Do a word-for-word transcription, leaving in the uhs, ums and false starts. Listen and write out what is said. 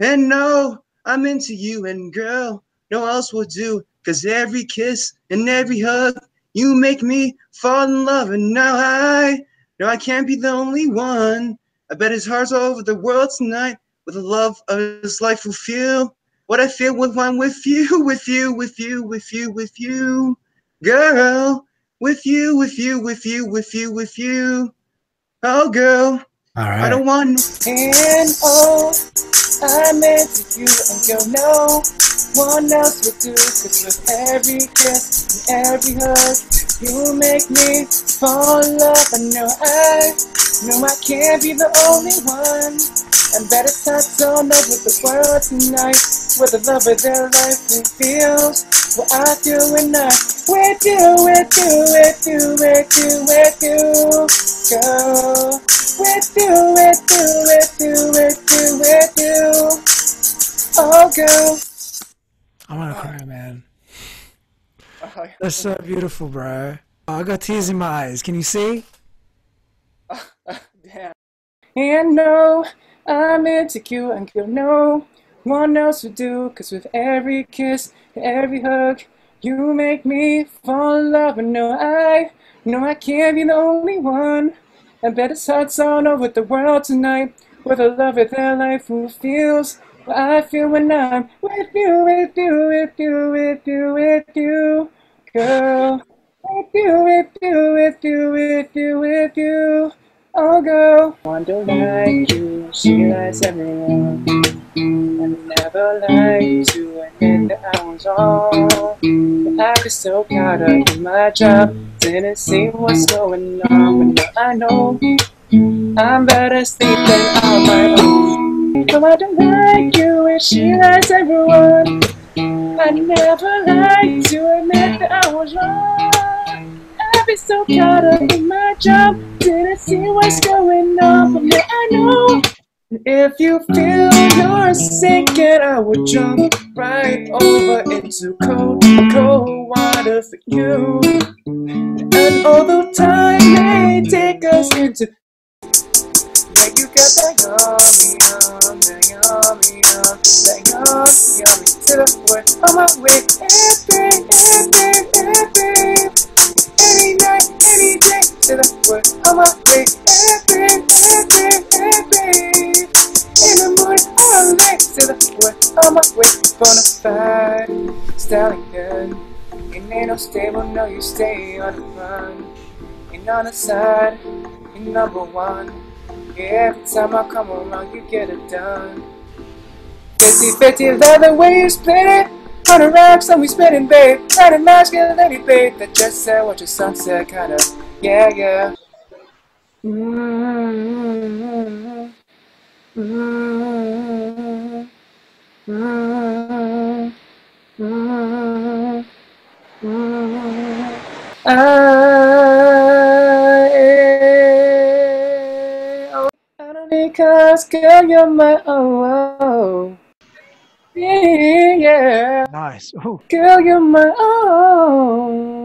And no, I'm into you, and girl, no else will do. Cause every kiss and every hug, you make me fall in love. And now I, no, I can't be the only one. I bet his heart's all over the world tonight. With the love of his life will feel what I feel when I'm with you, with you, with you, with you, with you. Girl, with you, with you, with you, with you, with you. Oh, girl. All right. I don't want to and oh, I'm into you, and girl, no one else will do. Cause with every kiss and every hug, you make me fall in love. I know I, know I can't be the only one. And that it's not done up with the world tonight. Where the love of their life reveals what I do and I, we do, we do, we do, we do, we do, girl. We do, we do, we do, we do, we do, oh girl. I wanna cry, man. That's so beautiful, bro. Oh, I got tears in my eyes. Can you see? Oh, damn. And no, I'm into you, and you'll know one else will do. Cause with every kiss and every hug, you make me fall in love. And no, I, no, I can't be the only one. I bet it's heart's all over the world tonight. With the love of their life who feels what I feel when I'm with you, with you, with you, with you, with you, girl. With you, with you, with you, with you, with you, oh girl. Wonder like you, she likes everyone. And never like to admit that I was wrong. But I get so caught up in my job, didn't see what's going on. But I know I'm better sleeping on my own. So I don't like you, and she likes everyone. I never like to admit that I was wrong. I've been so caught up in my job, didn't see what's going on. But now I know if you feel you're sinking, I would jump right over into cold, cold water for you. And although time may take us into, yeah, you got that yummy, yum, that yummy, yum, that yum, yummy to the word on my way. Every, every, every, any night, any day to the word on my way. Every, every, every, in the morning or late to the word on my way. Bonafide, stallion. It ain't no stable, no, you stay on the run. And on the side, you're number one. Yeah, every time I come around, you get it done. fifty fifty, love the way you split it. On the rocks, and we spinning, babe. Not a masculinity, babe. That just said, watch your sunset, kinda. Yeah, yeah. Mm-hmm. Mm-hmm. Mm-hmm. Mm-hmm. I don't need cause, girl, you're my oh, yeah. Nice. Ooh. Girl, you're my oh.